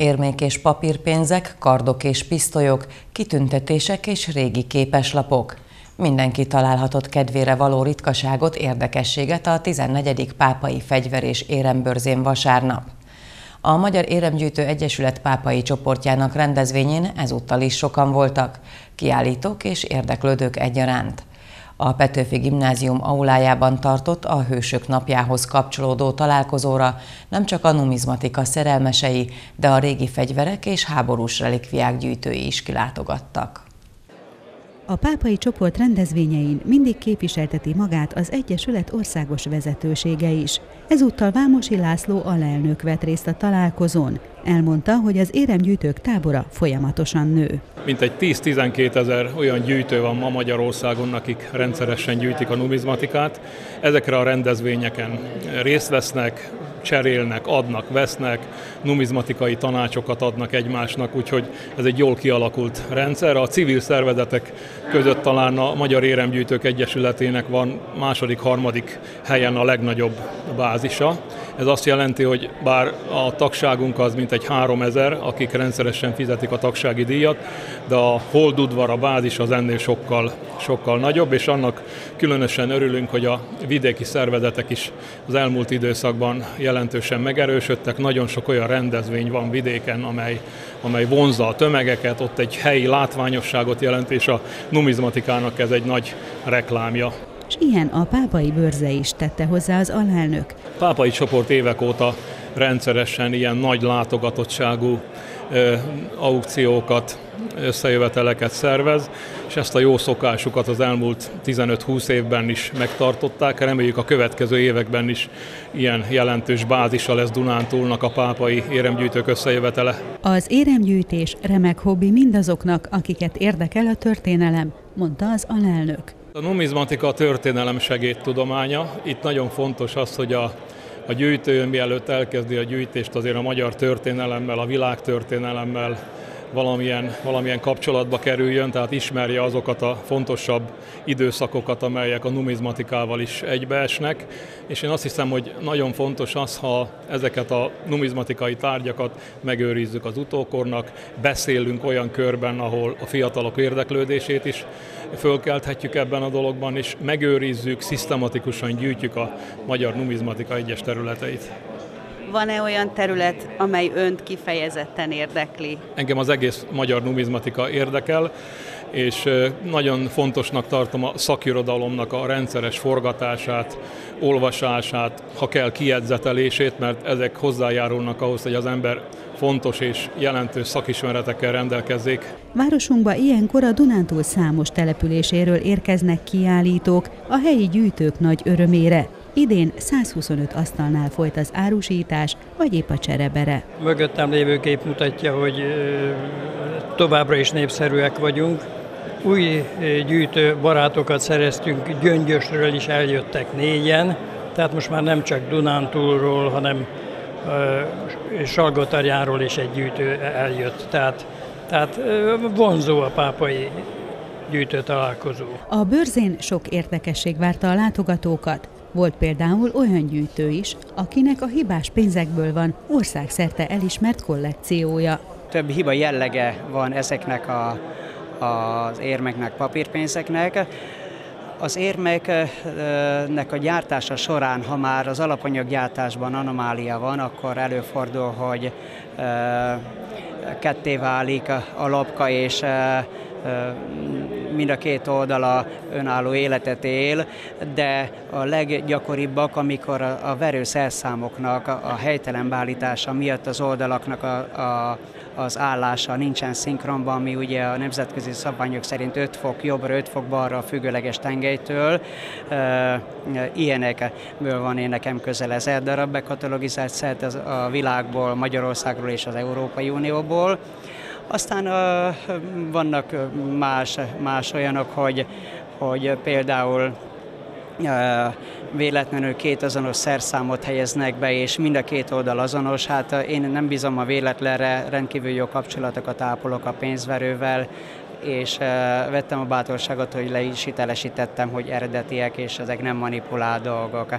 érmék és papírpénzek, kardok és pisztolyok, kitüntetések és régi képeslapok. Mindenki találhatott kedvére való ritkaságot, érdekességet a 14. Pápai Fegyver- és Érembörzén vasárnap. A Magyar Éremgyűjtő Egyesület pápai csoportjának rendezvényén ezúttal is sokan voltak, kiállítók és érdeklődők egyaránt. A Petőfi Gimnázium aulájában tartott a Hősök napjához kapcsolódó találkozóra nemcsak a numizmatika szerelmesei, de a régi fegyverek és háborús relikviák gyűjtői is kilátogattak. A pápai csoport rendezvényein mindig képviselteti magát az Egyesület országos vezetősége is. Ezúttal Vámosi László alelnök vett részt a találkozón. Elmondta, hogy az éremgyűjtők tábora folyamatosan nő. Mintegy 10-12 ezer olyan gyűjtő van ma Magyarországon, akik rendszeresen gyűjtik a numizmatikát. Ezekre a rendezvényeken részt vesznek, cserélnek, adnak, vesznek, numizmatikai tanácsokat adnak egymásnak, úgyhogy ez egy jól kialakult rendszer. A civil szervezetek között talán a Magyar Éremgyűjtők Egyesületének van második-harmadik helyen a legnagyobb bázisa. Ez azt jelenti, hogy bár a tagságunk az mintegy 3000, akik rendszeresen fizetik a tagsági díjat, de a Holdudvar, a bázis az ennél sokkal nagyobb, és annak különösen örülünk, hogy a vidéki szervezetek is az elmúlt időszakban jelentősen megerősödtek. Nagyon sok olyan rendezvény van vidéken, amely vonzza a tömegeket, ott egy helyi látványosságot jelent, és a numizmatikának ez egy nagy reklámja. És ilyen a pápai bőrze is, tette hozzá az alelnök. A pápai csoport évek óta rendszeresen ilyen nagy látogatottságú aukciókat, összejöveteleket szervez, és ezt a jó szokásukat az elmúlt 15-20 évben is megtartották. Reméljük a következő években is ilyen jelentős bázisa lesz Dunántúlnak a pápai éremgyűjtők összejövetele. Az éremgyűjtés remek hobbi mindazoknak, akiket érdekel a történelem, mondta az alelnök. A numizmatika a történelem segédtudománya. Itt nagyon fontos az, hogy a gyűjtő mielőtt elkezdi a gyűjtést, azért a magyar történelemmel, a világtörténelemmel valamilyen kapcsolatba kerüljön, tehát ismerje azokat a fontosabb időszakokat, amelyek a numizmatikával is egybeesnek. És én azt hiszem, hogy nagyon fontos az, ha ezeket a numizmatikai tárgyakat megőrizzük az utókornak, beszélünk olyan körben, ahol a fiatalok érdeklődését is fölkelthetjük ebben a dologban, és megőrizzük, szisztematikusan gyűjtjük a Magyar Numizmatika egyes területeit. Van-e olyan terület, amely önt kifejezetten érdekli? Engem az egész magyar numizmatika érdekel, és nagyon fontosnak tartom a szakirodalomnak a rendszeres forgatását, olvasását, ha kell kijegyzetelését, mert ezek hozzájárulnak ahhoz, hogy az ember fontos és jelentős szakismeretekkel rendelkezzék. Városunkba ilyenkor a Dunántúl számos településéről érkeznek kiállítók a helyi gyűjtők nagy örömére. Idén 125 asztalnál folyt az árusítás, vagy épp a cserebere. Mögöttem lévő kép mutatja, hogy továbbra is népszerűek vagyunk. Új gyűjtő barátokat szereztünk, Gyöngyösről is eljöttek 4-en, tehát most már nem csak Dunántúlról, hanem Salgatarjáról is egy gyűjtő eljött. Tehát vonzó a pápai gyűjtő találkozó. A bőrzén sok érdekesség várta a látogatókat. Volt például olyan gyűjtő is, akinek a hibás pénzekből van országszerte elismert kollekciója. Több hiba jellege van ezeknek az érmeknek, papírpénzeknek. Az érmeknek a gyártása során, ha már az alapanyaggyártásban anomália van, akkor előfordul, hogy ketté válik a lapka, és mind a két oldala önálló életet él, de a leggyakoribbak, amikor a verőszerszámoknak a helytelen beállítása miatt az oldalaknak az állása nincsen szinkronban, ami ugye a nemzetközi szabványok szerint 5 fok jobbra, 5 fok balra a függőleges tengelytől. Ilyenekből van én nekem közel 1000 darab bekatalogizált szert a világból, Magyarországról és az Európai Unióból. Aztán vannak más olyanok, hogy például véletlenül két azonos szerszámot helyeznek be, és mind a két oldal azonos. Hát én nem bízom a véletlenre, rendkívül jó kapcsolatokat ápolok a pénzverővel, és vettem a bátorságot, hogy le is hitelesítettem, hogy eredetiek, és ezek nem manipulált dolgok.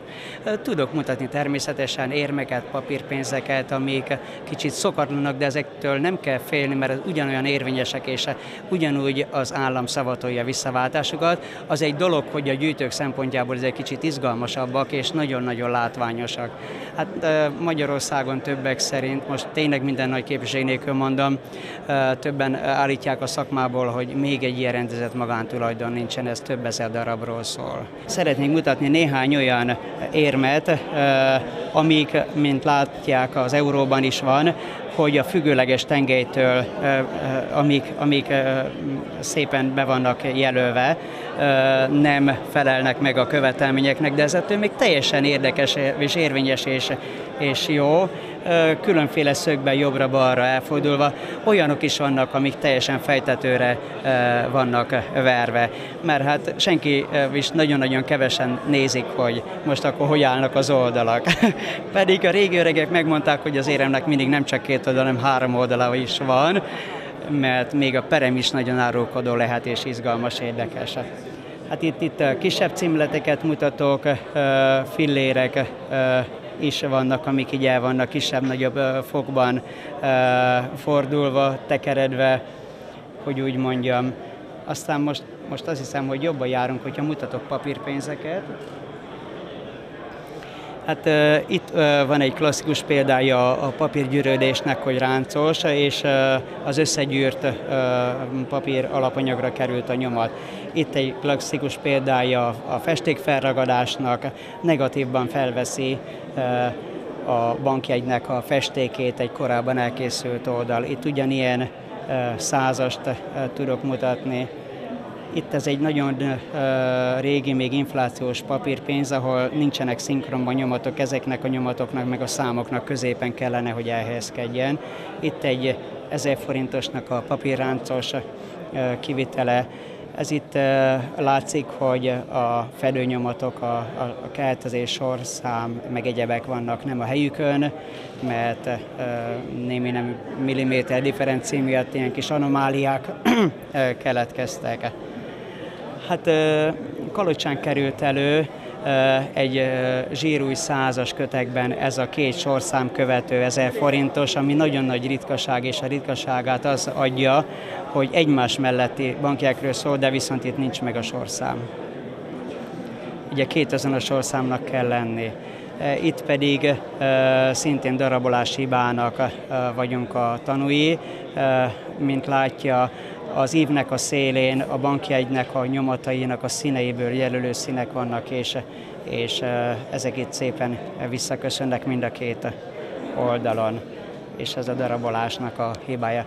Tudok mutatni természetesen érmeket, papírpénzeket, amik kicsit szokatlanak, de ezektől nem kell félni, mert ugyanolyan érvényesek, és ugyanúgy az állam szavatolja visszaváltásukat. Az egy dolog, hogy a gyűjtők szempontjából ez egy kicsit izgalmasabbak, és nagyon-nagyon látványosak. Hát Magyarországon többek szerint, most tényleg minden nagy képviség nélkül mondom, többen állítják a szakmából, hogy még egy ilyen rendezett magántulajdon nincsen, ez több ezer darabról szól. Szeretnénk mutatni néhány olyan érmet, amik, mint látják, az euróban is van, hogy a függőleges tengelytől, amik szépen be vannak jelölve, nem felelnek meg a követelményeknek, de ez ettől még teljesen érdekes és érvényes és jó, különféle szögben jobbra-balra elfordulva. Olyanok is vannak, amik teljesen fejtetőre vannak verve, mert hát senki is nagyon-nagyon kevesen nézik, hogy most akkor hogy állnak az oldalak. Pedig a régi öregek megmondták, hogy az éremnek mindig nem csak két oldala, hanem három oldala is van, mert még a perem is nagyon árulkodó lehet és izgalmas, érdekes. Hát itt kisebb címleteket mutatok, fillérek is vannak, amik így el vannak kisebb-nagyobb fokban fordulva, tekeredve, hogy úgy mondjam. Aztán most azt hiszem, hogy jobban járunk, hogyha mutatok papírpénzeket. Hát itt van egy klasszikus példája a papírgyűrődésnek, hogy ráncos, és az összegyűrt papír alapanyagra került a nyomat. Itt egy klasszikus példája a festékfelragadásnak, negatívban felveszi a bankjegynek a festékét egy korábban elkészült oldal. Itt ugyanilyen százast tudok mutatni. Itt ez egy nagyon régi, még inflációs papírpénz, ahol nincsenek szinkronban nyomatok, ezeknek a nyomatoknak, meg a számoknak középen kellene, hogy elhelyezkedjen. Itt egy 1000 forintosnak a papírráncos kivitele. Ez itt látszik, hogy a fedőnyomatok, a keltezés, sorszám, meg egyebek vannak nem a helyükön, mert némi nem milliméter differencia miatt ilyen kis anomáliák keletkeztek. Hát Kalocsán került elő egy zsírúj százas kötekben ez a két sorszám követő 1000 forintos, ami nagyon nagy ritkaság, és a ritkaságát az adja, hogy egymás melletti bankjegyekről szól, de viszont itt nincs meg a sorszám. Ugye két azonos sorszámnak kell lenni. Itt pedig szintén darabolás hibának vagyunk a tanúi, mint látja, az ívnek a szélén a bankjegynek a nyomatainak a színeiből jelölő színek vannak, és ezek itt szépen visszaköszönnek mind a két oldalon, és ez a darabolásnak a hibája.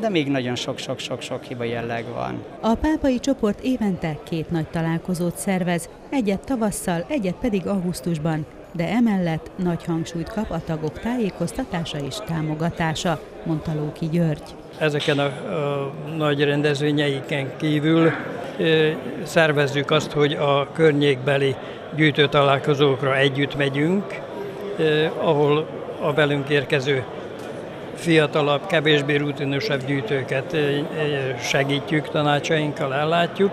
De még nagyon sok-sok-sok-sok hiba jelleg van. A pápai csoport évente két nagy találkozót szervez, egyet tavasszal, egyet pedig augusztusban, de emellett nagy hangsúlyt kap a tagok tájékoztatása és támogatása, mondta Lóki György. Ezeken a nagy rendezvényeiken kívül szervezzük azt, hogy a környékbeli gyűjtőtalálkozókra együtt megyünk, ahol a velünk érkező fiatalabb, kevésbé rutinusabb gyűjtőket segítjük, tanácsainkkal ellátjuk.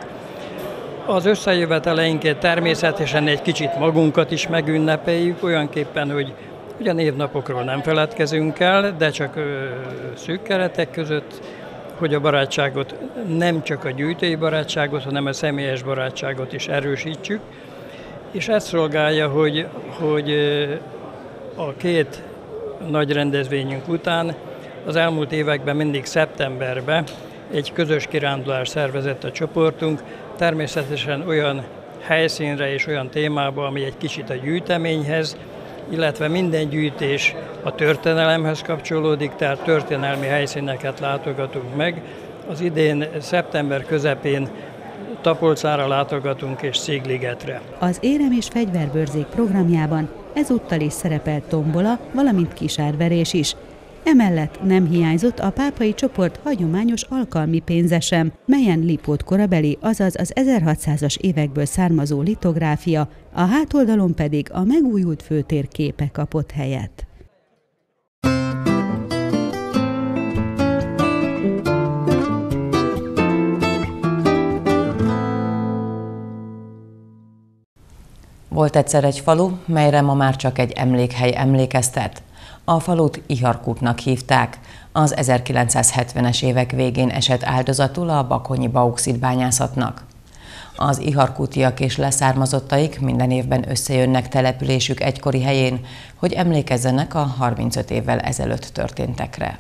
Az összejöveteleinket természetesen egy kicsit magunkat is megünnepeljük, olyanképpen, hogy ugyan évnapokról nem feledkezünk el, de csak szűk keretek között, hogy a barátságot, nem csak a gyűjtői barátságot, hanem a személyes barátságot is erősítsük, és ezt szolgálja, hogy a két nagy rendezvényünk után az elmúlt években mindig szeptemberben egy közös kirándulást szervezett a csoportunk, természetesen olyan helyszínre és olyan témába, ami egy kicsit a gyűjteményhez, illetve minden gyűjtés a történelemhez kapcsolódik, tehát történelmi helyszíneket látogatunk meg. Az idén szeptember közepén Tapolcára látogatunk és Szigligetre. Az Érem és Fegyverbőrzék programjában ezúttal is szerepelt tombola, valamint kisárverés is. Emellett nem hiányzott a pápai csoport hagyományos alkalmi pénze sem, melyen Lipót korabeli, azaz az 1600-as évekből származó litográfia, a hátoldalon pedig a megújult főtérképe kapott helyet. Volt egyszer egy falu, melyre ma már csak egy emlékhely emlékeztet. A falut Iharkútnak hívták. Az 1970-es évek végén esett áldozatul a bakonyi bauxit bányászatnak. Az iharkútiak és leszármazottaik minden évben összejönnek településük egykori helyén, hogy emlékezzenek a 35 évvel ezelőtt történtekre.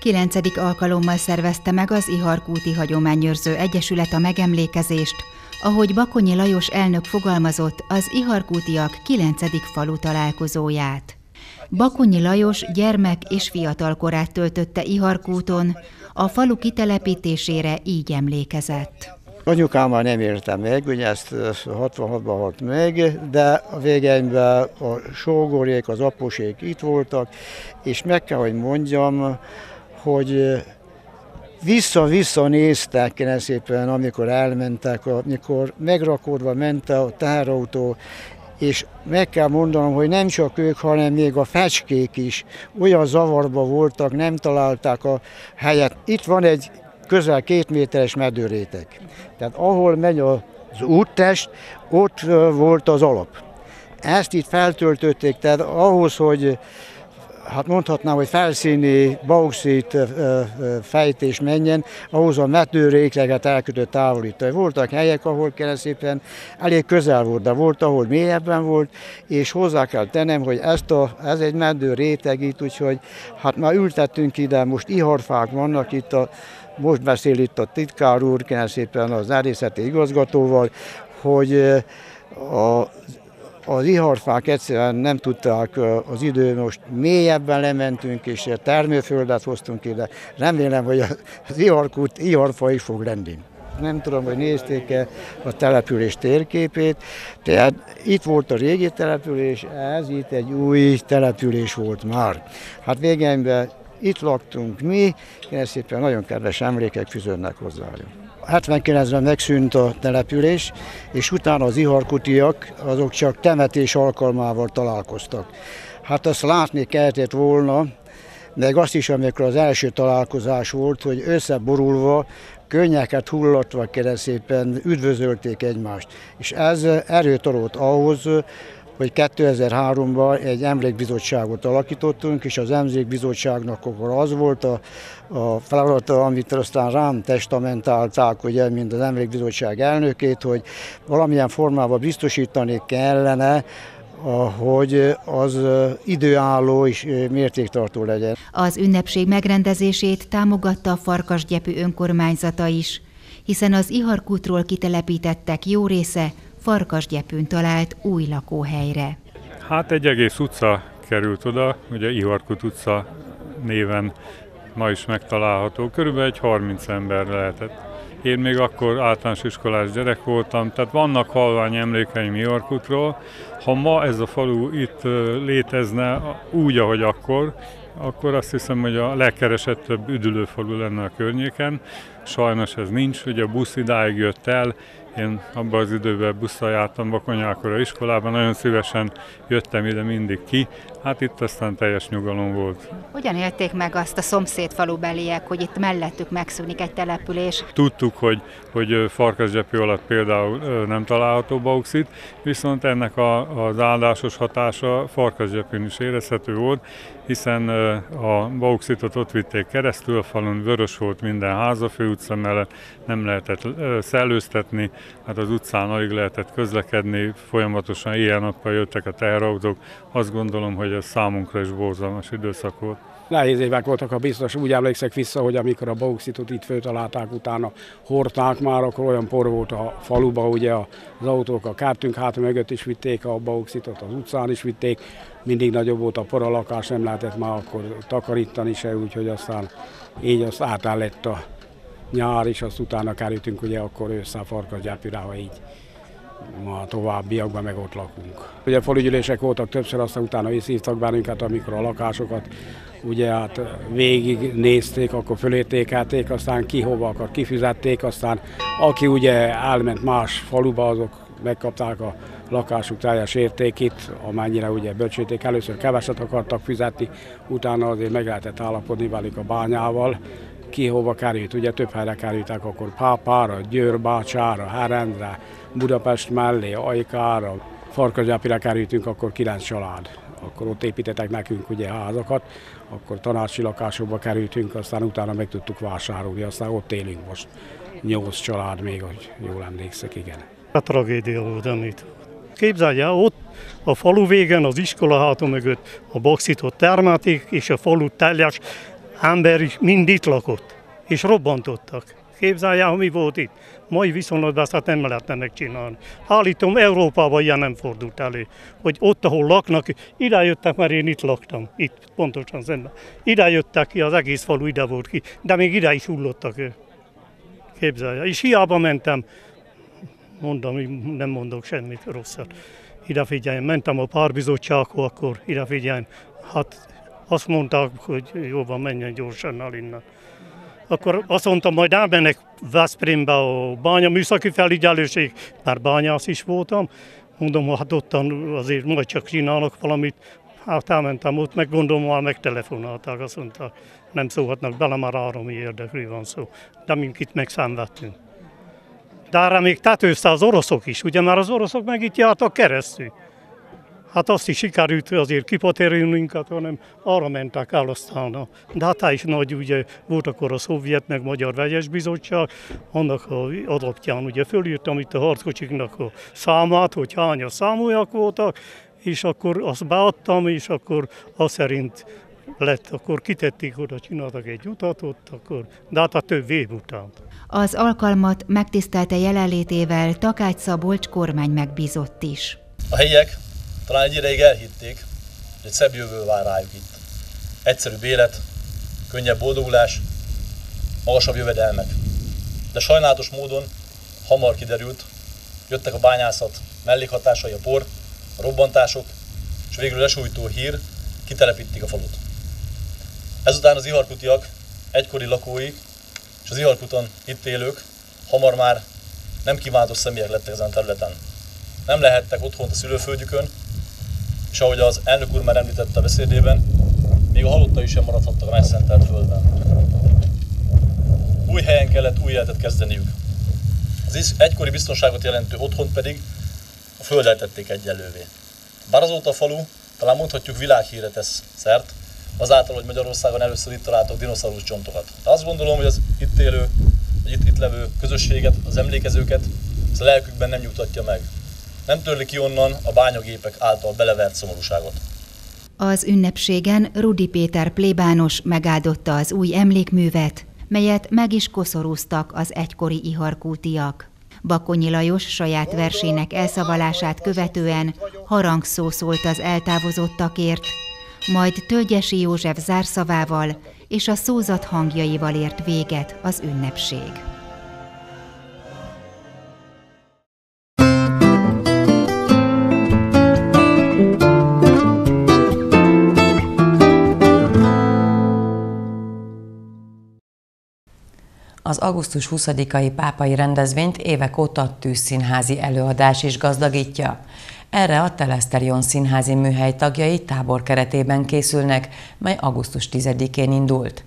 9. alkalommal szervezte meg az Iharkúti Hagyományőrző Egyesület a megemlékezést, ahogy Bakonyi Lajos elnök fogalmazott, az iharkútiak 9. falu találkozóját. Bakonyi Lajos gyermek és fiatalkorát töltötte Iharkúton, a falu kitelepítésére így emlékezett. Anyukámmal nem értem meg, ugye ezt 66-ban halt meg, de a végeimben a sógorék, az apusék itt voltak, és meg kell, hogy mondjam, hogy vissza-vissza néztek, kérem szépen, amikor elmentek, amikor megrakodva ment a teherautó, és meg kell mondanom, hogy nem csak ők, hanem még a fecskék is olyan zavarba voltak, nem találták a helyet. Itt van egy közel 2 méteres medőréteg. Tehát ahol megy az úttest, ott volt az alap. Ezt itt feltöltötték, tehát ahhoz, hogy hát mondhatnám, hogy felszíni bauxit fejtés menjen, ahhoz a metőrékleget elkötött távolítani. Voltak helyek, ahol keresztében elég közel volt, de volt, ahol mélyebben volt, és hozzá kell tennem, hogy ez egy metőréteg itt, úgyhogy hát már ültettünk ide, most iharfák vannak itt, most beszél itt a titkár úr, keresztében az erdészeti igazgatóval, hogy az iharfák egyszerűen nem tudták az idő, most mélyebben lementünk, és termőföldet hoztunk ide. Remélem, hogy az Iharkút iharfa is fog lenni. Nem tudom, hogy nézték-e a település térképét. Tehát itt volt a régi település, ez itt egy új település volt már. Hát végén itt laktunk mi, és szépen nagyon kedves emlékek fűződnek hozzájuk. 79-ben megszűnt a település, és utána az iharkutiak azok csak temetés alkalmával találkoztak. Hát azt látni kellett volna, meg azt is, amikor az első találkozás volt, hogy összeborulva, könnyeket hullatva keresztében üdvözölték egymást. És ez erőt adott ahhoz, hogy 2003-ban egy emlékbizottságot alakítottunk, és az emlékbizottságnak akkor az volt a feladata, amit aztán rám testamentálták, ugye, mint az emlékbizottság elnökét, hogy valamilyen formában biztosítani kellene, hogy az időálló és mértéktartó legyen. Az ünnepség megrendezését támogatta a Farkasgyepű önkormányzata is, hiszen az Iharkútról kitelepítettek jó része Farkasgyepűn talált új lakóhelyre. Hát egy egész utca került oda, ugye Iharkút utca néven ma is megtalálható. Körülbelül egy 30 ember lehetett. Én még akkor általános iskolás gyerek voltam, tehát vannak halvány emlékeim Iharkútról. Ha ma ez a falu itt létezne úgy, ahogy akkor azt hiszem, hogy a legkeresettebb üdülőfalu lenne a környéken. Sajnos ez nincs, ugye a busz idáig jött el. Én abban az időben busszal jártam Bakonyákor a iskolában, nagyon szívesen jöttem ide mindig ki. Hát itt aztán teljes nyugalom volt. Hogyan élték meg azt a szomszédfalubeliek, hogy itt mellettük megszűnik egy település? Tudtuk, hogy Farkasgyepű alatt például nem található bauxit, viszont ennek az áldásos hatása Farkasgyepűn is érezhető volt, hiszen a bauxitot ott vitték keresztül, a falun vörös volt minden ház, a főutca mellett nem lehetett szellőztetni, hát az utcán alig lehetett közlekedni, folyamatosan éjjel-nappal jöttek a teherautók. Azt gondolom, hogy ez számunkra is borzalmas időszak volt. Nehéz évek voltak, ha biztos úgy emlékszek vissza, hogy amikor a bauxitot itt föltalálták, utána hordták már, akkor olyan por volt a faluba, ugye az autók a kertünk háta mögött is vitték a bauxitot, az utcán is vitték, mindig nagyobb volt a por, a lakás nem lehetett már akkor takarítani se, úgyhogy aztán így azt átáll lett a nyár, és azt utána kerültünk, ugye akkor ősszel Farkasgyepűre, ha így ma továbbiakban meg ott lakunk. Ugye falugyűlések voltak többször, aztán utána visszhívtak bennünket, amikor a lakásokat ugye hát végig nézték, akkor fölértékelték, aztán ki hova akar, kifizették, aztán aki ugye elment más faluba, azok megkapták a lakásuk teljes értékét, amennyire ugye bölcsülték. Először keveset akartak fizetni, utána azért meg lehetett állapodni velük a bányával, ki hova került, ugye több helyre kerültek akkor Pápára, Győr, Bácsára, Herendre, Budapest mellé, Ajkára, Farkasgyepire kerültünk, akkor 9 család. Akkor ott építettek nekünk ugye házakat, akkor tanácsi lakásokba kerültünk, aztán utána meg tudtuk vásárolni, aztán ott élünk most. 8 család még, hogy jól emlékszek, igen. A tragédia volt említ. Képzeljél, ott a falu végen, az iskola háta mögött a baxitot termelték, és a falu teljes ember is mind itt lakott, és robbantottak. Képzeljél, mi volt itt. Mai viszonylatban ezt hát nem lehetne megcsinálni. Állítom, Európában ilyen nem fordult elő, hogy ott, ahol laknak, ide jöttek, mert én itt laktam, itt pontosan szemben. Ide jöttek ki, az egész falu ide volt ki, de még ide is hullottak ő. Képzeljél, és hiába mentem, mondom, nem mondok semmit rosszat. Ide figyeljen, mentem a párbizottsághoz, akkor ide figyeljen, hát azt mondták, hogy jobban menjen gyorsan el innen. Akkor azt mondtam, majd elmennek Veszprémbe a bányaműszaki felügyelőség, már bányász is voltam. Mondom, hát ottan azért majd csak csinálnak valamit. Hát elmentem ott, meg gondolom, már megtelefonálták, azt mondták, nem szólhatnak bele, már állami érdekről van szó. De minket megszenvedtünk. De erre még tetőzte az oroszok is, ugye már az oroszok meg itt jártak keresztül. Hát azt is sikerült azért kipatérülnünk, hanem arra mentek el aztán. De hát is nagy, ugye volt akkor a szovjet, meg magyar vegyes bizottság, annak alapján ugye fölírtam itt a harckocsiknak a számát, hogy hány a számújak voltak, és akkor azt beadtam, és akkor azt szerint lett, akkor kitették oda, csináltak egy utat ott, akkor, de hát a több év után. Az alkalmat megtisztelte jelenlétével Takács Szabolcs kormány megbízott is. A helyiek talán egy ideig elhitték, hogy egy szebb jövő vár rájuk itt. Egyszerűbb élet, könnyebb boldogulás, magasabb jövedelmek. De sajnálatos módon hamar kiderült, jöttek a bányászat mellékhatásai, a por, a robbantások, és végül lesújtó hír, kitelepítik a falut. Ezután az iharkutiak, egykori lakói és az Iharkuton itt élők hamar már nem kívánatos személyek lettek ezen a területen. Nem lehettek otthont a szülőföldjükön, és ahogy az elnök úr már említette a beszédében, még a halottai sem maradhattak a megszentelt földben. Új helyen kellett új életet kezdeniük. Az egykori biztonságot jelentő otthont pedig a földdel tették egyenlővé. Bár azóta a falu, talán mondhatjuk, világhírre tesz szert, azáltal, hogy Magyarországon először itt találtak dinoszaurusz csontokat. De azt gondolom, hogy az itt élő, vagy itt levő közösséget, az emlékezőket, ez a lelkükben nem nyugtatja meg. Nem törli ki onnan a bányagépek által belevert szomorúságot. Az ünnepségen Rudi Péter plébános megáldotta az új emlékművet, melyet meg is koszorúztak az egykori iharkútiak. Bakonyi Lajos saját versének elszavalását követően harangszó szólt az eltávozottakért, majd Tölgyesi József zárszavával és a szózat hangjaival ért véget az ünnepség. Az augusztus 20-ai pápai rendezvényt évek óta tűzszínházi előadás is gazdagítja. Erre a Teleszterion színházi műhely tagjai tábor keretében készülnek, mely augusztus 10-én indult.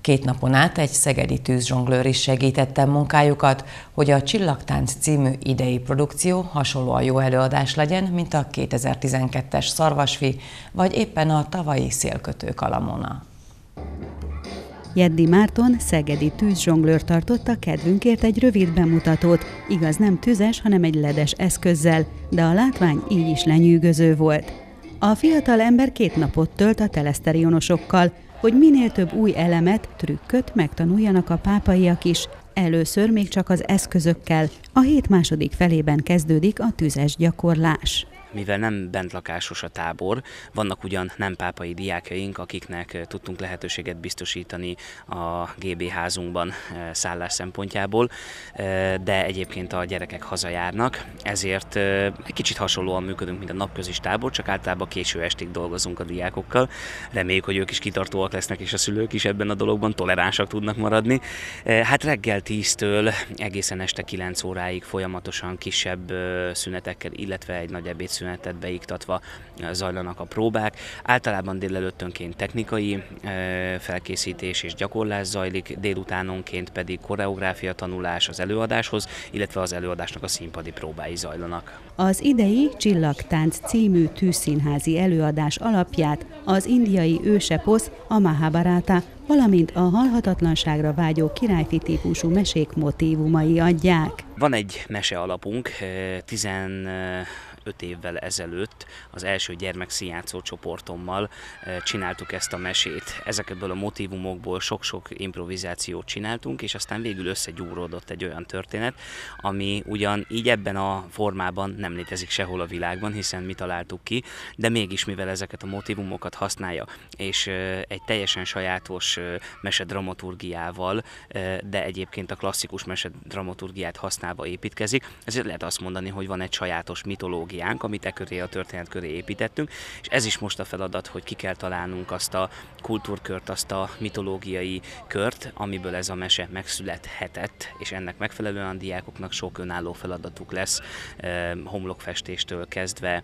2 napon át egy szegedi tűzzsonglőr is segítette munkájukat, hogy a Csillagtánc című idei produkció hasonlóan jó előadás legyen, mint a 2012-es Szarvasfi, vagy éppen a tavalyi Szélkötő Kalamona. Jeddi Márton szegedi tűzzsonglőr tartotta kedvünkért egy rövid bemutatót, igaz nem tüzes, hanem egy ledes eszközzel, de a látvány így is lenyűgöző volt. A fiatal ember 2 napot tölt a teleszterionosokkal, hogy minél több új elemet, trükköt megtanuljanak a pápaiak is. Először még csak az eszközökkel, a hét második felében kezdődik a tüzes gyakorlás. Mivel nem bentlakásos a tábor, vannak ugyan nem pápai diákjaink, akiknek tudtunk lehetőséget biztosítani a GB házunkban szállás szempontjából, de egyébként a gyerekek hazajárnak, ezért egy kicsit hasonlóan működünk, mint a napközis tábor, csak általában késő estig dolgozunk a diákokkal. Reméljük, hogy ők is kitartóak lesznek, és a szülők is ebben a dologban toleránsak tudnak maradni. Hát reggel 10-től egészen este 9 óráig folyamatosan kisebb szünetekkel, illetve egy nagy ebédszünetet beiktatva zajlanak a próbák. Általában délelőttönként technikai felkészítés és gyakorlás zajlik, délutánonként pedig koreográfia tanulás az előadáshoz, illetve az előadásnak a színpadi próbái zajlanak. Az idei Csillagtánc című tűzszínházi előadás alapját az indiai őseposz, a Mahabharata, valamint a halhatatlanságra vágyó királyfi típusú mesék motívumai adják. Van egy mese alapunk, 15 évvel ezelőtt az első gyermekszínjátszó csoportommal csináltuk ezt a mesét. Ezekből a motívumokból sok-sok improvizációt csináltunk, és aztán végül összegyúródott egy olyan történet, ami ugyan így ebben a formában nem létezik sehol a világban, hiszen mi találtuk ki, de mégis mivel ezeket a motívumokat használja, és egy teljesen sajátos mesedramaturgiával, de egyébként a klasszikus mesedramaturgiát használva építkezik, ezért lehet azt mondani, hogy van egy sajátos mitológia, amit e köré, a történet köré építettünk, és ez is most a feladat, hogy ki kell találnunk azt a kultúrkört, azt a mitológiai kört, amiből ez a mese megszülethetett, és ennek megfelelően a diákoknak sok önálló feladatuk lesz, homlokfestéstől kezdve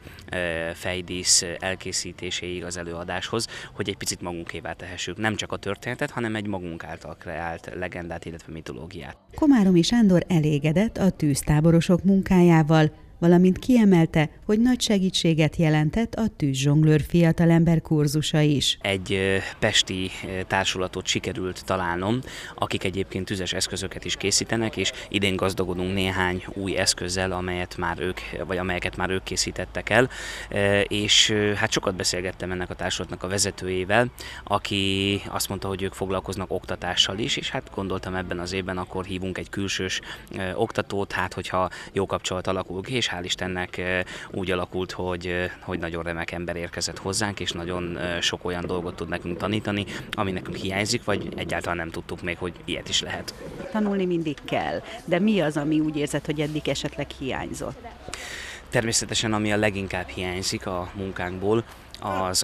fejdísz elkészítéséig az előadáshoz, hogy egy picit magunkévá tehessük nem csak a történetet, hanem egy magunk által kreált legendát, illetve mitológiát. Komáromi Sándor elégedett a tűztáborosok munkájával, valamint kiemelte, hogy nagy segítséget jelentett a tűzzsonglőr fiatalember kurzusa is. Egy pesti társulatot sikerült találnom, akik egyébként tüzes eszközöket is készítenek, és idén gazdagodunk néhány új eszközzel, amelyeket már ők készítettek el, és hát sokat beszélgettem ennek a társulatnak a vezetőjével, aki azt mondta, hogy ők foglalkoznak oktatással is, és hát gondoltam, ebben az évben akkor hívunk egy külsős oktatót, hát hogyha jó kapcsolat alakul ki, és hál' Istennek úgy alakult, hogy nagyon remek ember érkezett hozzánk, és nagyon sok olyan dolgot tud nekünk tanítani, ami nekünk hiányzik, vagy egyáltalán nem tudtuk még, hogy ilyet is lehet. Tanulni mindig kell, de mi az, ami úgy érzed, hogy eddig esetleg hiányzott? Természetesen, ami a leginkább hiányzik a munkánkból,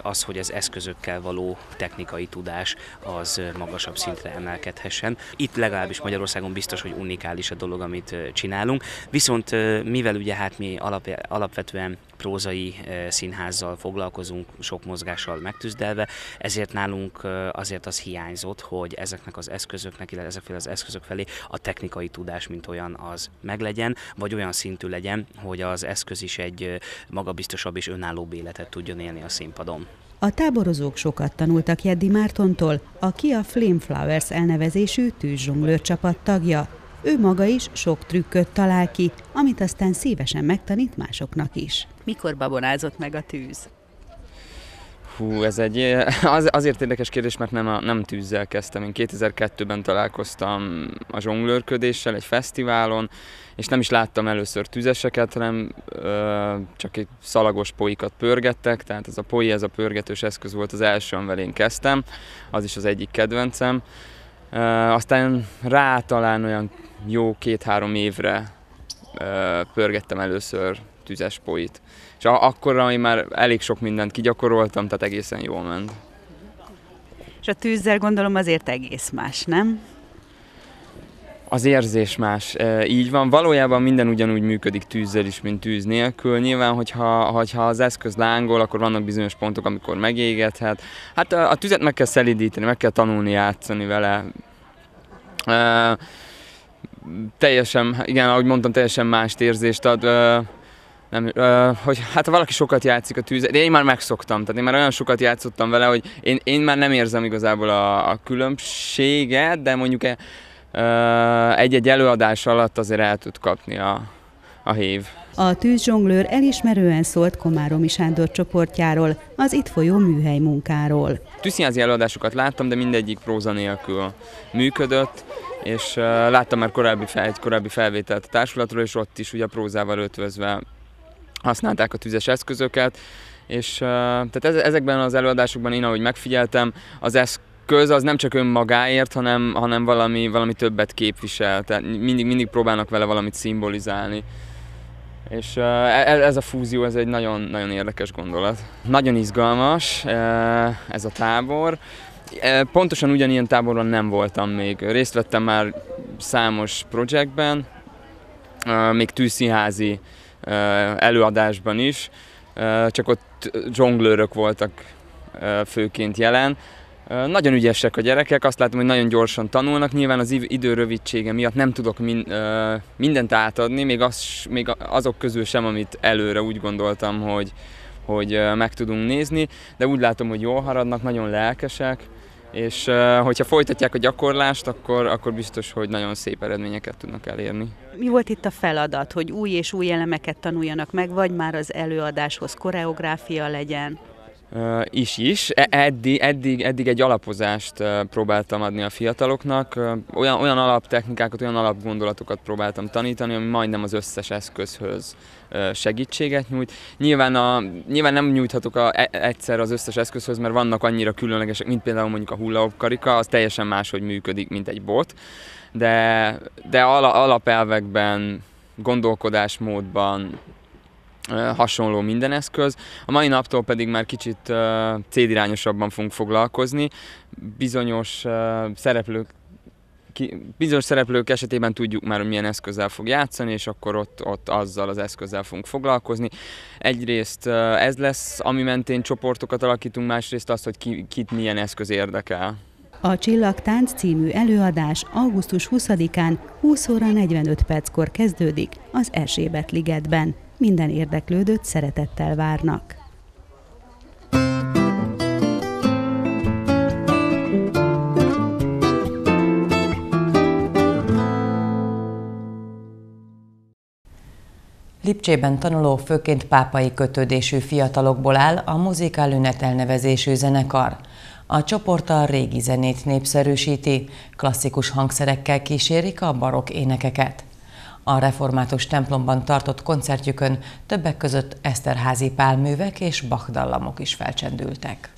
az, hogy az eszközökkel való technikai tudás az magasabb szintre emelkedhessen. Itt legalábbis Magyarországon biztos, hogy unikális a dolog, amit csinálunk, viszont mivel ugye hát mi alapvetően prózai színházzal foglalkozunk, sok mozgással megtüzdelve, ezért nálunk azért az hiányzott, hogy ezeknek az eszközöknek, illetve ezekféle az eszközök felé a technikai tudás, mint olyan, az meglegyen, vagy olyan szintű legyen, hogy az eszköz is egy magabiztosabb és önállóbb életet tudjon élni a színpadon. A táborozók sokat tanultak Jeddi Mártontól, aki a Flame Flowers elnevezésű tűzzsonglőr csapat tagja. Ő maga is sok trükköt talál ki, amit aztán szívesen megtanít másoknak is. Mikor babonázott meg a tűz? Hú, ez azért érdekes kérdés, mert nem tűzzel kezdtem. Én 2002-ben találkoztam a zsonglőrködéssel egy fesztiválon, és nem is láttam először tüzeseket, hanem csak egy szalagos poikat pörgettek, tehát ez a poi, ez a pörgetős eszköz volt az első, amivel én kezdtem, az is az egyik kedvencem. Aztán rá talán olyan jó 2-3 évre pörgettem először tüzes poit. És akkorra én már elég sok mindent kigyakoroltam, tehát egészen jól ment. És a tűzzel gondolom azért egész más, nem? Az érzés más, így van. Valójában minden ugyanúgy működik tűzzel is, mint tűz nélkül. Nyilván, hogyha az eszköz lángol, akkor vannak bizonyos pontok, amikor megégethet. Hát a tüzet meg kell szelídíteni, meg kell tanulni játszani vele. Teljesen, igen, ahogy mondtam, teljesen más érzést ad. Hát valaki sokat játszik a tűzzel, de én már megszoktam, tehát én már olyan sokat játszottam vele, hogy én már nem érzem igazából a különbséget, de mondjuk egy-egy előadás alatt azért el tud kapni a hév. A tűzzsonglőr elismerően szólt Komáromi Sándor csoportjáról, az itt folyó műhely munkáról. Tűzszínházi előadásokat láttam, de mindegyik próza nélkül működött, és láttam már egy korábbi felvételt a társulatról, és ott is ugye prózával ötvözve használták a tüzes eszközöket, és tehát ezekben az előadásokban én, ahogy megfigyeltem, az eszköz az nem csak önmagáért, hanem valami többet képvisel, tehát mindig próbálnak vele valamit szimbolizálni. És ez a fúzió, ez egy nagyon, nagyon érdekes gondolat. Nagyon izgalmas ez a tábor. Pontosan ugyanilyen táborban nem voltam még. Részt vettem már számos projektben, még tűzszínházi előadásban is, csak ott zsonglőrök voltak főként jelen. Nagyon ügyesek a gyerekek, azt látom, hogy nagyon gyorsan tanulnak, nyilván az idő rövidsége miatt nem tudok mindent átadni, még azok közül sem, amit előre úgy gondoltam, hogy meg tudunk nézni, de úgy látom, hogy jól haradnak, nagyon lelkesek, és hogyha folytatják a gyakorlást, akkor biztos, hogy nagyon szép eredményeket tudnak elérni. Mi volt itt a feladat, hogy új és új elemeket tanuljanak meg, vagy már az előadáshoz koreográfia legyen? Eddig egy alapozást próbáltam adni a fiataloknak, olyan alaptechnikákat, olyan alapgondolatokat próbáltam tanítani, ami majdnem az összes eszközhöz segítséget nyújt. Nyilván nem nyújthatok egyszer az összes eszközhöz, mert vannak annyira különlegesek, mint például mondjuk a hullahopp karika, az teljesen máshogy működik, mint egy bot, de alapelvekben, gondolkodásmódban hasonló minden eszköz. A mai naptól pedig már kicsit célirányosabban fogunk foglalkozni. Bizonyos szereplők esetében tudjuk már, hogy milyen eszközzel fog játszani, és akkor ott azzal az eszközzel fogunk foglalkozni. Egyrészt ez lesz, ami mentén csoportokat alakítunk, másrészt az, hogy kit milyen eszköz érdekel. A Csillagtánc című előadás augusztus 20-án 20:45-kor kezdődik az Erzsébet ligetben. Minden érdeklődőt szeretettel várnak. Lipcsében tanuló, főként pápai kötődésű fiatalokból áll a Muzikál Ünnep elnevezésű zenekar. A csoport a régi zenét népszerűsíti, klasszikus hangszerekkel kísérik a barokk énekeket. A református templomban tartott koncertjükön többek között Eszterházy Pál művek és Bach dallamok is felcsendültek.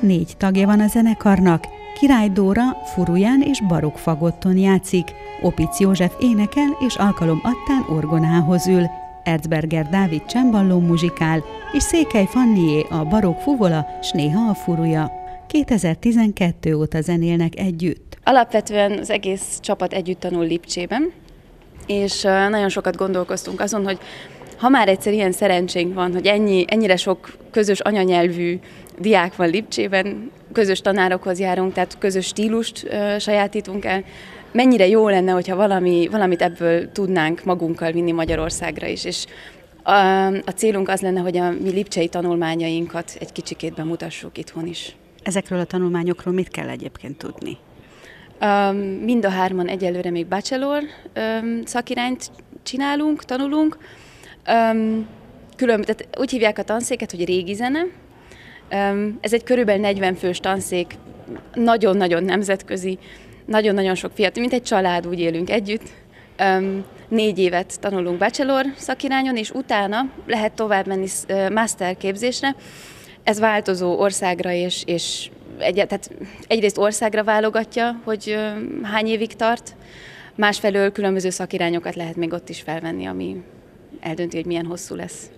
Négy tagja van a zenekarnak, Király Dóra furuján és barokk fagotton játszik, Opitz József énekel és alkalomattán orgonához ül, Erzberger Dávid csembalón muzsikál, és Székely Fannié a barokk fuvola, s néha a furuja. 2012 óta zenélnek együtt. Alapvetően az egész csapat együtt tanul Lipcsében, és nagyon sokat gondolkoztunk azon, hogy ha már egyszer ilyen szerencsénk van, hogy ennyire sok közös anyanyelvű diák van Lipcsében, közös tanárokhoz járunk, tehát közös stílust sajátítunk el, mennyire jó lenne, hogyha valamit ebből tudnánk magunkkal vinni Magyarországra is. És a célunk az lenne, hogy a mi lipcsei tanulmányainkat egy kicsikét bemutassuk itthon is. Ezekről a tanulmányokról mit kell egyébként tudni? Mind a hárman egyelőre még bachelor szakirányt csinálunk, tanulunk. Tehát úgy hívják a tanszéket, hogy régi zene. Ez egy körülbelül 40 fős tanszék, nagyon-nagyon nemzetközi, nagyon-nagyon sok fiatal, mint egy család, úgy élünk együtt. 4 évet tanulunk bachelor szakirányon, és utána lehet tovább menni master képzésre. Ez változó országra tehát egyrészt országra válogatja, hogy hány évig tart, másfelől különböző szakirányokat lehet még ott is felvenni, ami eldönti, hogy milyen hosszú lesz.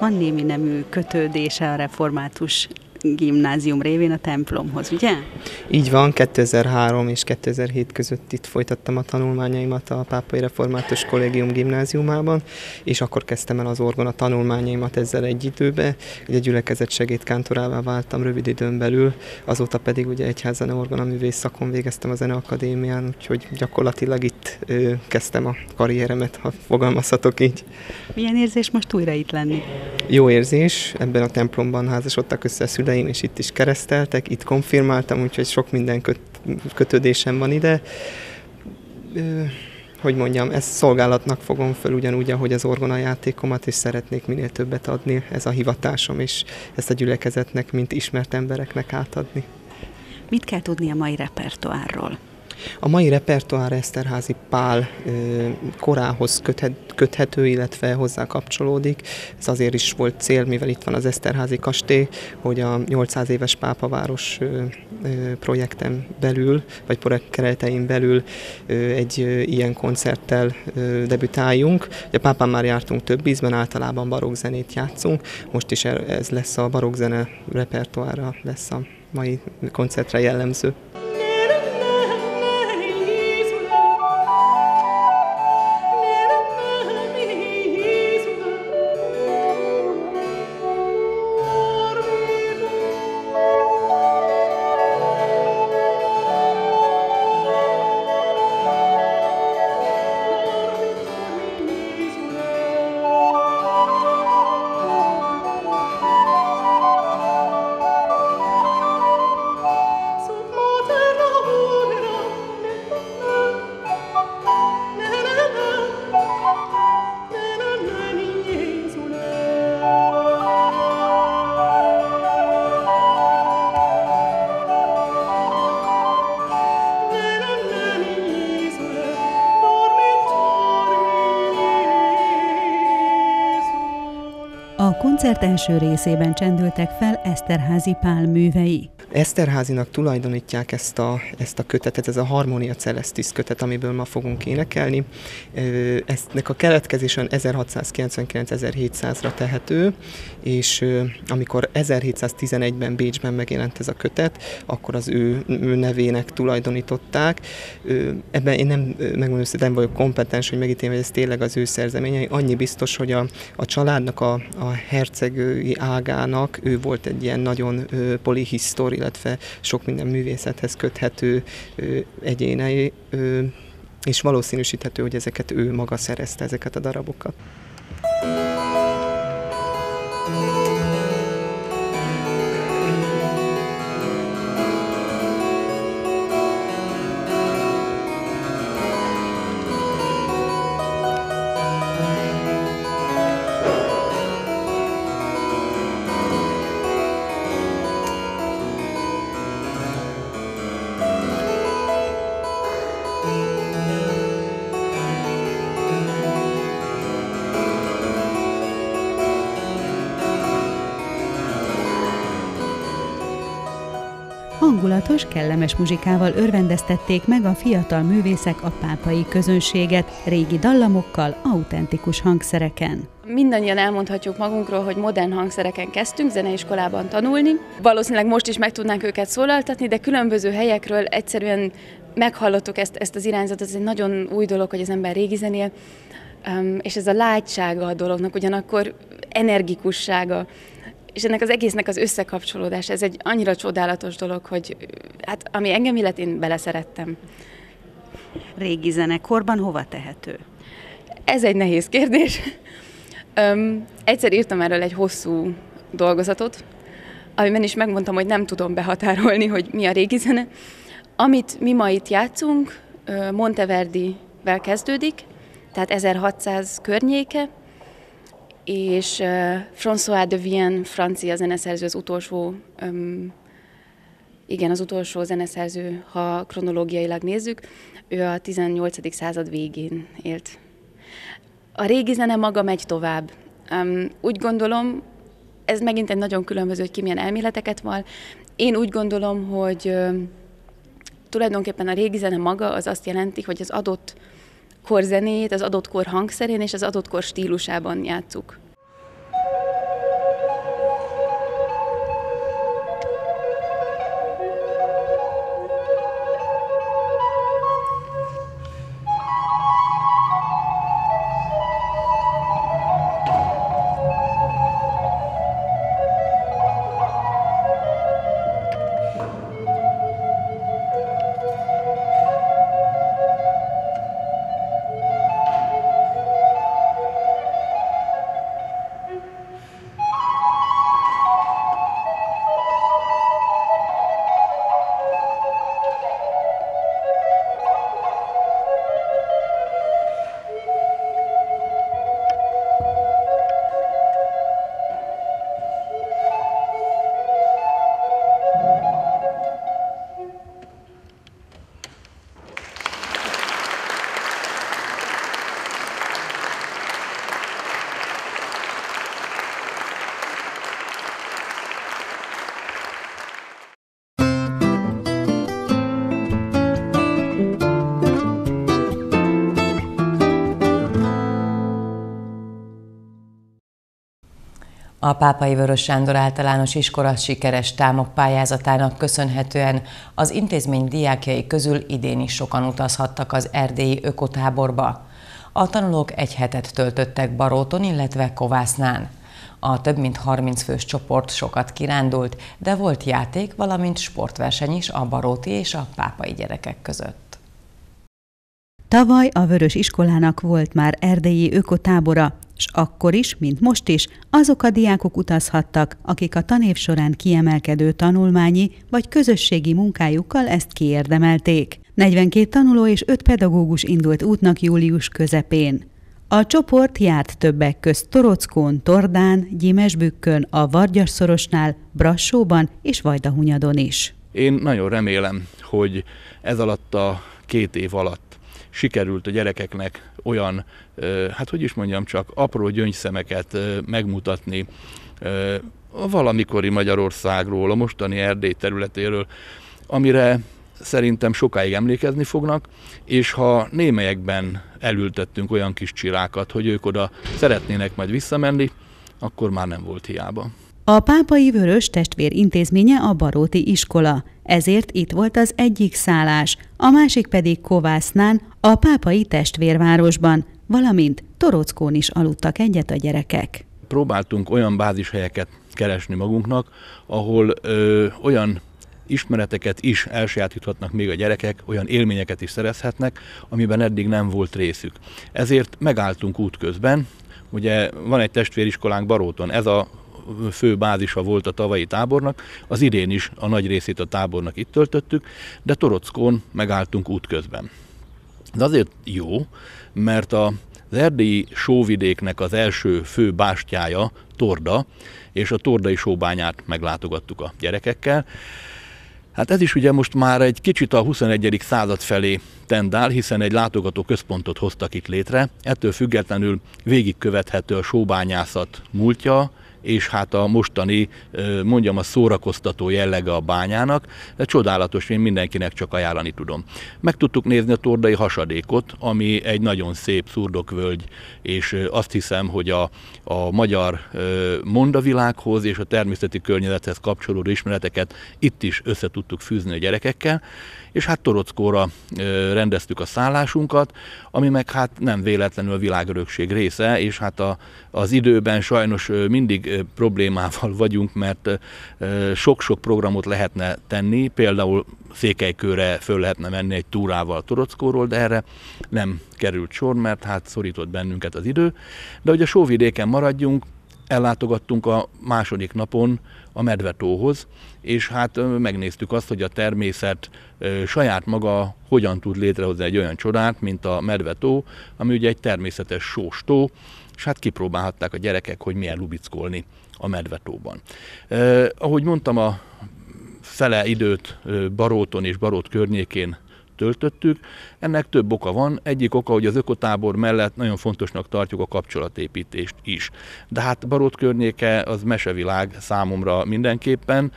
Van némi nemű kötődése a református gimnázium révén a templomhoz, ugye? Így van, 2003 és 2007 között itt folytattam a tanulmányaimat a Pápai Református Kollégium gimnáziumában, és akkor kezdtem el az orgona tanulmányaimat ezzel egy időbe. Ugye gyülekezet segédkántorává váltam rövid időn belül, azóta pedig ugye egyházzene orgonaművész szakon végeztem a Zeneakadémián, úgyhogy gyakorlatilag itt kezdtem a karrieremet, ha fogalmazhatok így. Milyen érzés most újra itt lenni? Jó érzés, ebben a templomban házasodtak össze a szüleim, és itt is kereszteltek, itt konfirmáltam, úgyhogy sok minden kötődésem van ide. Hogy mondjam, ezt szolgálatnak fogom föl ugyanúgy, ahogy az orgonajátékomat, és szeretnék minél többet adni, ez a hivatásom, és ezt a gyülekezetnek, mint ismert embereknek átadni. Mit kell tudni a mai repertoárról? A mai repertoár Eszterházy Pál korához köthető, illetve hozzá kapcsolódik. Ez azért is volt cél, mivel itt van az Eszterházy kastély, hogy a 800 éves Pápaváros projekten belül, vagy projekt keretein belül egy ilyen koncerttel debütáljunk. A Pápán már jártunk több ízben, általában barokkzenét játszunk, most is ez lesz a barokkzene repertoárra, lesz a mai koncertre jellemző. A koncert első részében csendültek fel Eszterházy Pál művei. Eszterházynak tulajdonítják ezt a kötetet, ez a Harmonia Celestis kötet, amiből ma fogunk énekelni. Eztnek a keletkezésen 1699-1700-ra tehető, és amikor 1711-ben Bécsben megjelent ez a kötet, akkor az ő nevének tulajdonították. Ebben én nem, megmondom, nem vagyok kompetens, hogy megítéljem, hogy ez tényleg az ő szerzeményei. Annyi biztos, hogy a családnak, a hercegői ágának ő volt egy ilyen nagyon polihisztor, illetve sok minden művészethez köthető egyéne, és valószínűsíthető, hogy ezeket ő maga szerezte, ezeket a darabokat. hangulatos, kellemes muzsikával örvendeztették meg a fiatal művészek a pápai közönséget, régi dallamokkal, autentikus hangszereken. Mindannyian elmondhatjuk magunkról, hogy modern hangszereken kezdtünk zeneiskolában tanulni. Valószínűleg most is meg tudnánk őket szólaltatni, de különböző helyekről egyszerűen meghallottuk ezt az irányzatot. Ez egy nagyon új dolog, hogy az ember régi zenél, és ez a lágysága a dolognak, ugyanakkor energikussága. És ennek az egésznek az összekapcsolódása, ez egy annyira csodálatos dolog, hogy hát ami engem illet, én beleszerettem. Régi zenekorban hova tehető? Ez egy nehéz kérdés. Egyszer írtam erről egy hosszú dolgozatot, amiben is megmondtam, hogy nem tudom behatárolni, hogy mi a régi zene. Amit mi ma itt játszunk, Monteverdivel kezdődik, tehát 1600 környéke, és François de Vienne, francia zeneszerző, az utolsó, az utolsó zeneszerző, ha kronológiailag nézzük, ő a 18. század végén élt. A régi zene maga megy tovább. Úgy gondolom, ez megint egy nagyon különböző, hogy ki milyen elméleteket vall. Én úgy gondolom, hogy tulajdonképpen a régi zene maga az azt jelenti, hogy az adott kor zenéjét, az adott kor hangszerén és az adott kor stílusában játsszuk. A Pápai Vörös Sándor Általános Iskola sikeres támok pályázatának köszönhetően az intézmény diákjai közül idén is sokan utazhattak az erdélyi ökotáborba. A tanulók egy hetet töltöttek Baróton, illetve Kovásznán. A több mint 30 fős csoport sokat kirándult, de volt játék, valamint sportverseny is a baróti és a pápai gyerekek között. Tavaly a Vörös Iskolának volt már erdélyi ökotábora, s akkor is, mint most is, azok a diákok utazhattak, akik a tanév során kiemelkedő tanulmányi vagy közösségi munkájukkal ezt kiérdemelték. 42 tanuló és 5 pedagógus indult útnak július közepén. A csoport járt többek közt Torockón, Tordán, Gyimesbükkön, a Vargyasszorosnál, Brassóban és Vajdahunyadon is. Én nagyon remélem, hogy ez alatt a 2 év alatt sikerült a gyerekeknek olyan, hát hogy is mondjam csak, apró gyöngyszemeket megmutatni a valamikori Magyarországról, a mostani Erdély területéről, amire szerintem sokáig emlékezni fognak, és ha némelyekben elültettünk olyan kis csirákat, hogy ők oda szeretnének majd visszamenni, akkor már nem volt hiába. A Pápai Vörös Testvér Intézménye a baróti iskola, ezért itt volt az egyik szállás, a másik pedig Kovásznán, a pápai testvérvárosban, valamint Torockón is aludtak egyet a gyerekek. Próbáltunk olyan bázishelyeket keresni magunknak, ahol olyan ismereteket is elsajátíthatnak még a gyerekek, olyan élményeket is szerezhetnek, amiben eddig nem volt részük. Ezért megálltunk útközben, ugye van egy testvériskolánk Baróton, ez a fő bázisa volt a tavalyi tábornak, az idén is a nagy részét a tábornak itt töltöttük, de Torockón megálltunk útközben. Ez azért jó, mert az erdélyi sóvidéknek az első fő bástyája Torda, és a tordai sóbányát meglátogattuk a gyerekekkel. Hát ez is ugye most már egy kicsit a 21. század felé tendál, hiszen egy látogatóközpontot hoztak itt létre, ettől függetlenül végigkövethető a sóbányászat múltja, és hát a mostani, mondjam, a szórakoztató jellege a bányának, csodálatos, én mindenkinek csak ajánlani tudom. Meg tudtuk nézni a tordai hasadékot, ami egy nagyon szép szurdokvölgy, és azt hiszem, hogy a magyar mondavilághoz és a természeti környezethez kapcsolódó ismereteket itt is össze tudtuk fűzni a gyerekekkel, és hát Torockóra rendeztük a szállásunkat, ami meg hát nem véletlenül a világörökség része, és hát az időben sajnos mindig problémával vagyunk, mert sok-sok programot lehetne tenni, például Székelykőre föl lehetne menni egy túrával Torockóról, de erre nem került sor, mert hát szorított bennünket az idő. De hogy a sóvidéken maradjunk, ellátogattunk a második napon a Medvetóhoz, és hát megnéztük azt, hogy a természet saját maga hogyan tud létrehozni egy olyan csodát, mint a Medvetó, ami ugye egy természetes sós tó, és hát kipróbálhatták a gyerekek, hogy milyen lubickolni a Medvetóban. Ahogy mondtam, a fele időt Baróton és Barót környékén töltöttük. Ennek több oka van. Egyik oka, hogy az ökotábor mellett nagyon fontosnak tartjuk a kapcsolatépítést is. De hát Barót környéke az mesevilág számomra mindenképpen,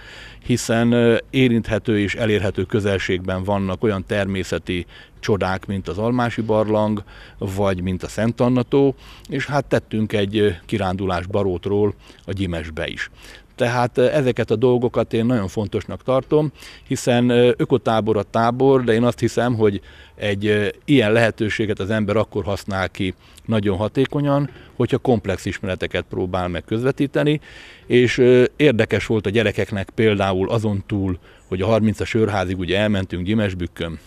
hiszen érinthető és elérhető közelségben vannak olyan természeti csodák, mint az Almási barlang, vagy mint a Szent Anna-tó, és hát tettünk egy kirándulást Barótról a Gyimesbe is. Tehát ezeket a dolgokat én nagyon fontosnak tartom, hiszen ökotábor a tábor, de én azt hiszem, hogy egy ilyen lehetőséget az ember akkor használ ki nagyon hatékonyan, hogyha komplex ismereteket próbál meg közvetíteni, és érdekes volt a gyerekeknek például azon túl, hogy a 30-as őrházig ugye elmentünk Gyimesbükkön,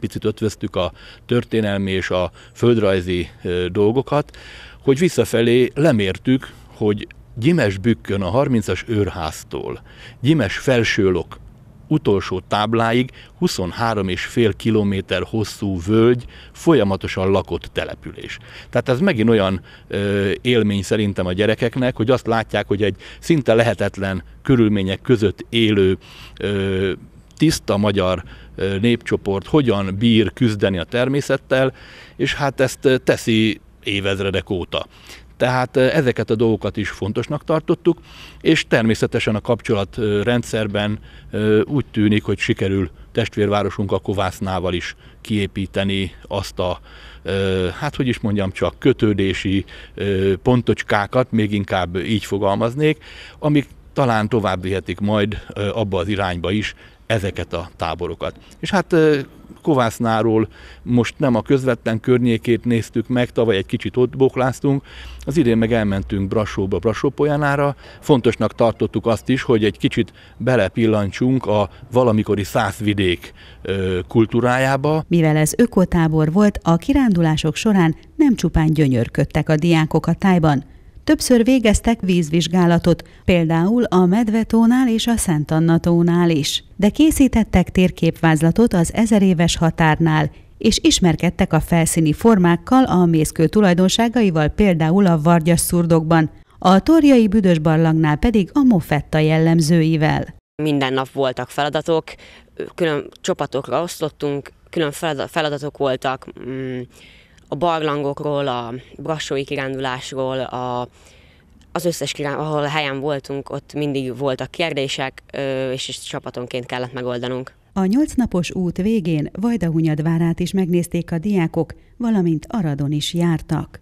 picit ötvöztük a történelmi és a földrajzi dolgokat, hogy visszafelé lemértük, hogy Gyimesbükkön a 30-as őrháztól Gyimes Felsőlok utolsó tábláig 23,5 kilométer hosszú völgy, folyamatosan lakott település. Tehát ez megint olyan élmény szerintem a gyerekeknek, hogy azt látják, hogy egy szinte lehetetlen körülmények között élő tiszta magyar népcsoport hogyan bír küzdeni a természettel, és hát ezt teszi évezredek óta. Tehát ezeket a dolgokat is fontosnak tartottuk, és természetesen a kapcsolatrendszerben úgy tűnik, hogy sikerül testvérvárosunk a Kovásznával is kiépíteni azt a, hát hogy is mondjam, csak kötődési pontocskákat, még inkább így fogalmaznék, amik talán tovább vihetik majd abba az irányba is ezeket a táborokat. És hát Kovásznáról most nem a közvetlen környékét néztük meg, tavaly egy kicsit ott bokláztunk, az idén meg elmentünk Brassóba, Brassó-Polyanára. Fontosnak tartottuk azt is, hogy egy kicsit belepillantsunk a valamikori Szászvidék kultúrájába. Mivel ez ökotábor volt, a kirándulások során nem csupán gyönyörködtek a diákok a tájban. Többször végeztek vízvizsgálatot, például a Medvetónál és a Szent Anna-tónál is. De készítettek térképvázlatot az 1000 éves határnál, és ismerkedtek a felszíni formákkal, a mészkő tulajdonságaival például a vargyasszurdokban, a torjai büdös barlangnál pedig a mofetta jellemzőivel. Minden nap voltak feladatok, külön csapatokra osztottunk, külön feladatok voltak, a barlangokról, a brassói kirándulásról, az összes kirándulás, ahol a helyen voltunk, ott mindig voltak kérdések, és csapatonként kellett megoldanunk. A 8 napos út végén Vajdahunyadvárát is megnézték a diákok, valamint Aradon is jártak.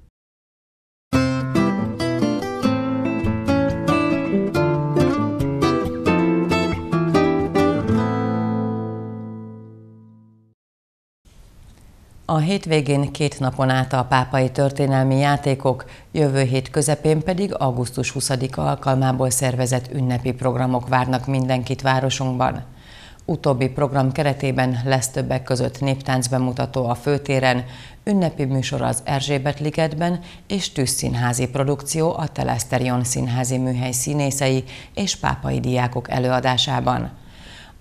A hétvégén 2 napon át a pápai történelmi játékok, jövő hét közepén pedig augusztus 20-a alkalmából szervezett ünnepi programok várnak mindenkit városunkban. Utóbbi program keretében lesz többek között néptáncbemutató a Főtéren, ünnepi műsor az Erzsébet ligetben és tűzszínházi produkció a Teleszterion színházi műhely színészei és pápai diákok előadásában.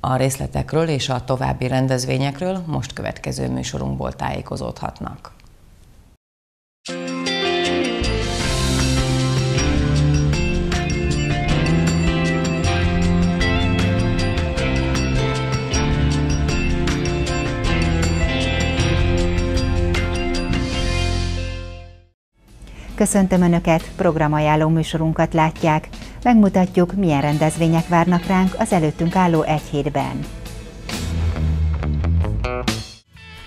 A részletekről és a további rendezvényekről most következő műsorunkból tájékozódhatnak. Köszöntöm Önöket, programajánló műsorunkat látják. Megmutatjuk, milyen rendezvények várnak ránk az előttünk álló egy hétben.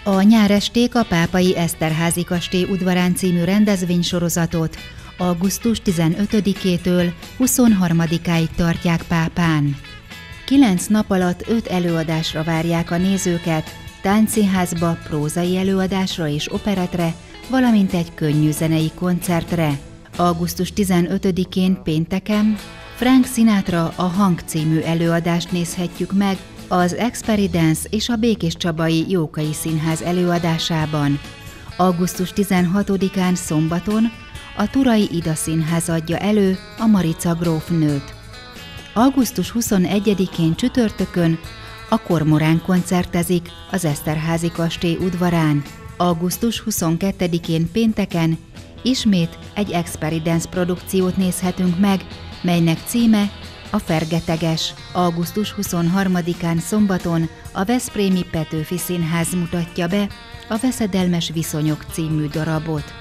A nyáresték a Pápai Eszterházy kastély udvarán című rendezvénysorozatot augusztus 15-től 23-ig tartják Pápán. 9 nap alatt 5 előadásra várják a nézőket, táncszínházba, prózai előadásra és operetre, valamint egy könnyű zenei koncertre. Augusztus 15-én pénteken Frank Sinatra a Hang című előadást nézhetjük meg az Experi Dance és a Békéscsabai Jókai Színház előadásában. Augusztus 16-án szombaton a Turay Ida Színház adja elő a Marica grófnőt. Augusztus 21-én csütörtökön a Kormorán koncertezik az Eszterházy kastély udvarán. Augusztus 22-én pénteken ismét egy Experi Dance produkciót nézhetünk meg, melynek címe A Fergeteges. Augusztus 23-án szombaton a Veszprémi Petőfi Színház mutatja be a Veszedelmes Viszonyok című darabot.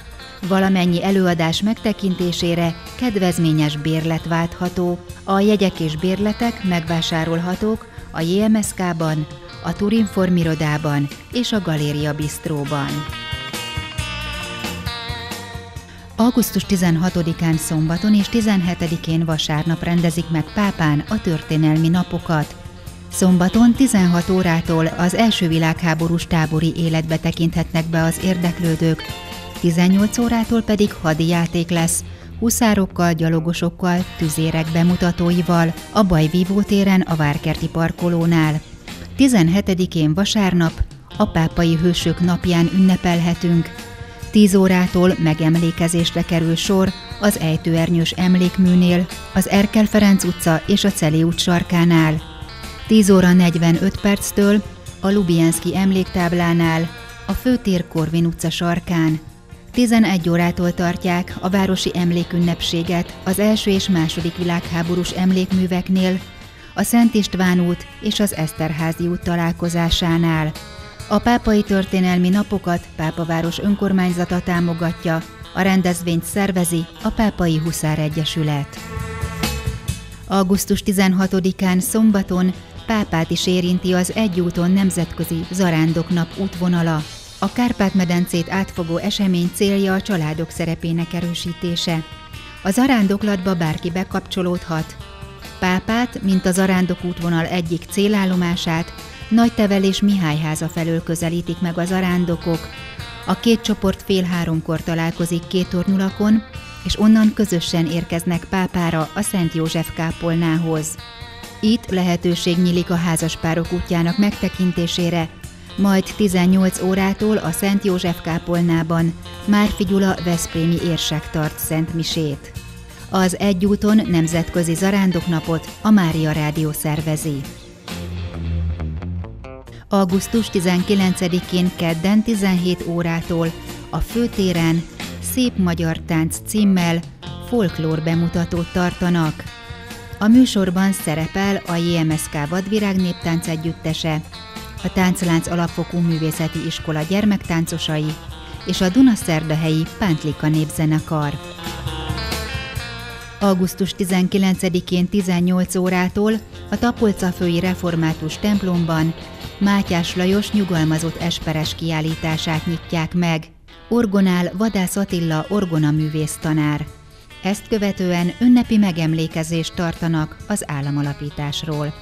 Valamennyi előadás megtekintésére kedvezményes bérlet váltható, a jegyek és bérletek megvásárolhatók a JMSK-ban, a Turinform irodában és a Galéria Bistróban. Augusztus 16-án szombaton és 17-én vasárnap rendezik meg Pápán a történelmi napokat. Szombaton 16 órától az első világháborús tábori életbe tekinthetnek be az érdeklődők, 18 órától pedig hadijáték lesz, huszárokkal, gyalogosokkal, tüzérek bemutatóival, a Bajvívó téren a Várkerti parkolónál. 17-én vasárnap a Pápai Hősök napján ünnepelhetünk. 10 órától megemlékezésre kerül sor az Ejtőernyős emlékműnél, az Erkel Ferenc utca és a Celi út sarkánál. 10 óra 45 perctől a Lubjenszky emléktáblánál, a Főtér Korvin utca sarkán. 11 órától tartják a városi emlékünnepséget az első és második világháborús emlékműveknél, a Szent István út és az Eszterházy út találkozásánál. A Pápai Történelmi Napokat Pápaváros önkormányzata támogatja, a rendezvényt szervezi a Pápai Huszár Egyesület. Augusztus 16-án szombaton Pápát is érinti az Egy úton nemzetközi Zarándoknap útvonala. A Kárpát-medencét átfogó esemény célja a családok szerepének erősítése. A zarándoklatba bárki bekapcsolódhat. Pápát, mint a Zarándok útvonal egyik célállomását, Nagytevel és Mihályháza felől közelítik meg a zarándokok. A két csoport fél háromkor találkozik Kétornyulakon, és onnan közösen érkeznek Pápára a Szent József-kápolnához. Itt lehetőség nyílik a házaspárok útjának megtekintésére, majd 18 órától a Szent József-kápolnában Márfi Gyula veszprémi érsek tart szentmisét. Az Egy úton nemzetközi zarándoknapot a Mária Rádió szervezi. Augusztus 19-én kedden 17 órától a Főtéren Szép Magyar Tánc címmel folklór bemutatót tartanak. A műsorban szerepel a JMSK Vadvirág Néptánc Együttese, a Tánclánc Alapfokú Művészeti Iskola gyermektáncosai és a Dunaszerdahelyi Pántlika Népzenekar. Augusztus 19-én 18 órától a Tapolcafői Református templomban Mátyás Lajos Nyugalmazott esperes kiállítását nyitják meg. Orgonál Vadász Attila orgonaművész tanár. Ezt követően ünnepi megemlékezést tartanak az államalapításról.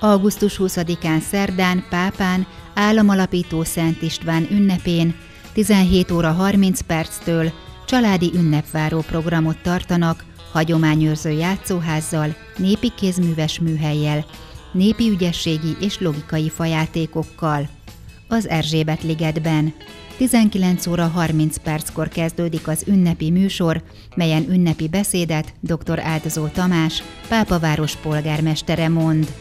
Augusztus 20-án szerdán Pápán államalapító Szent István ünnepén 17 óra 30 perctől családi ünnepváró programot tartanak hagyományőrző játszóházzal, népi kézműves műhellyel, népi ügyességi és logikai fajátékokkal. Az Erzsébet ligetben 19 óra 30 perckor kezdődik az ünnepi műsor, melyen ünnepi beszédet dr. Áldozó Tamás, Pápaváros polgármestere mond.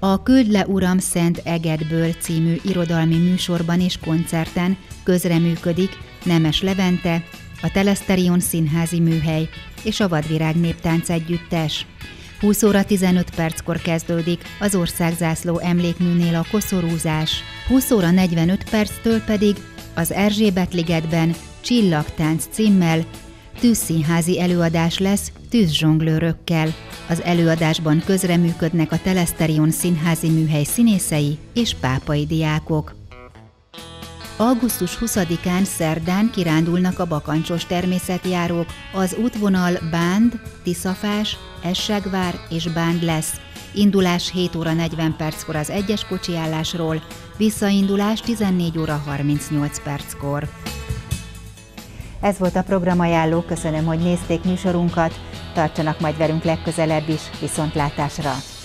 A Küld le Uram Szent Egedből című irodalmi műsorban és koncerten közreműködik Nemes Levente, a Teleszterion Színházi Műhely és a Vadvirág Néptánc Együttes. 20 óra 15 perckor kezdődik az Országzászló emlékműnél a koszorúzás, 20 óra 45 perctől pedig az Erzsébet ligetben Csillagtánc címmel tűzszínházi előadás lesz tűzzsonglőrökkel. Az előadásban közreműködnek a Teleszterion Színházi Műhely színészei és pápai diákok. Augusztus 20-án szerdán kirándulnak a bakancsos természetjárók. Az útvonal Bánd, Tiszafás, Essegvár és Bánd lesz. Indulás 7:40 az egyes kocsiállásról, visszaindulás 14:38. Ez volt a programajánló, köszönöm, hogy nézték műsorunkat, tartsanak majd velünk legközelebb is, viszontlátásra!